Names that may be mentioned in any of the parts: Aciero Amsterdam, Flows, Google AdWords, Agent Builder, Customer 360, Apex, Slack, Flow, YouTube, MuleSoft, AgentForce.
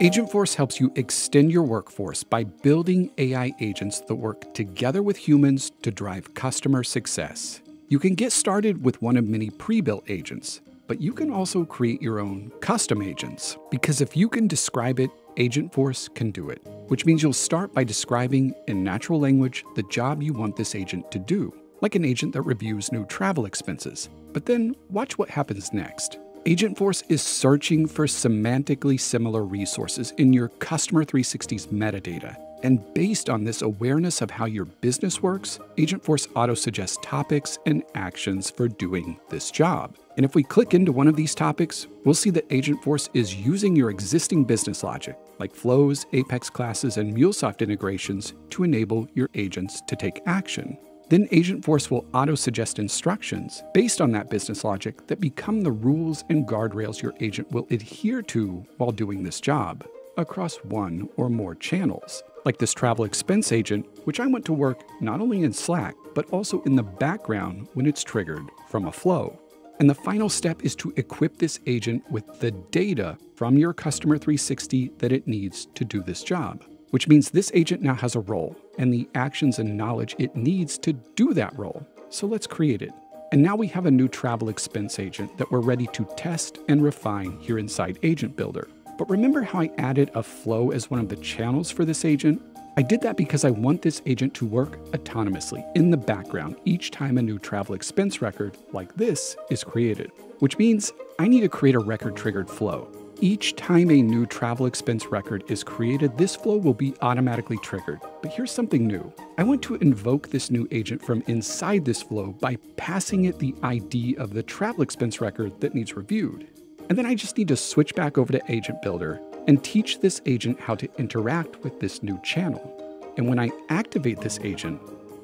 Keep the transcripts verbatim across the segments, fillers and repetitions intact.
AgentForce helps you extend your workforce by building A I agents that work together with humans to drive customer success. You can get started with one of many pre-built agents, but you can also create your own custom agents, because if you can describe it, AgentForce can do it, which means you'll start by describing in natural language the job you want this agent to do, like an agent that reviews new travel expenses. But then watch what happens next. AgentForce is searching for semantically similar resources in your Customer three sixty's metadata. And based on this awareness of how your business works, AgentForce auto-suggests topics and actions for doing this job. And if we click into one of these topics, we'll see that AgentForce is using your existing business logic, like Flows, Apex classes, and MuleSoft integrations, to enable your agents to take action. Then AgentForce will auto-suggest instructions based on that business logic that become the rules and guardrails your agent will adhere to while doing this job across one or more channels, like this travel expense agent, which I want to work not only in Slack, but also in the background when it's triggered from a flow. And the final step is to equip this agent with the data from your Customer three sixty that it needs to do this job, which means this agent now has a role and the actions and knowledge it needs to do that role. So let's create it. And now we have a new travel expense agent that we're ready to test and refine here inside Agent Builder. But remember how I added a flow as one of the channels for this agent? I did that because I want this agent to work autonomously in the background each time a new travel expense record like this is created, which means I need to create a record-triggered flow. Each time a new travel expense record is created, this flow will be automatically triggered. But here's something new. I want to invoke this new agent from inside this flow by passing it the I D of the travel expense record that needs reviewed. And then I just need to switch back over to Agent Builder and teach this agent how to interact with this new channel. And when I activate this agent,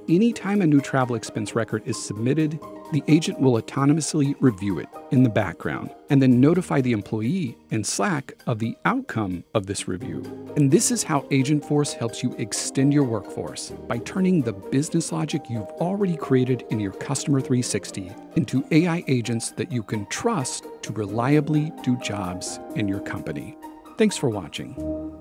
anytime a new travel expense record is submitted, the agent will autonomously review it in the background and then notify the employee in Slack of the outcome of this review. And this is how AgentForce helps you extend your workforce by turning the business logic you've already created in your Customer three sixty into A I agents that you can trust to reliably do jobs in your company. Thanks for watching.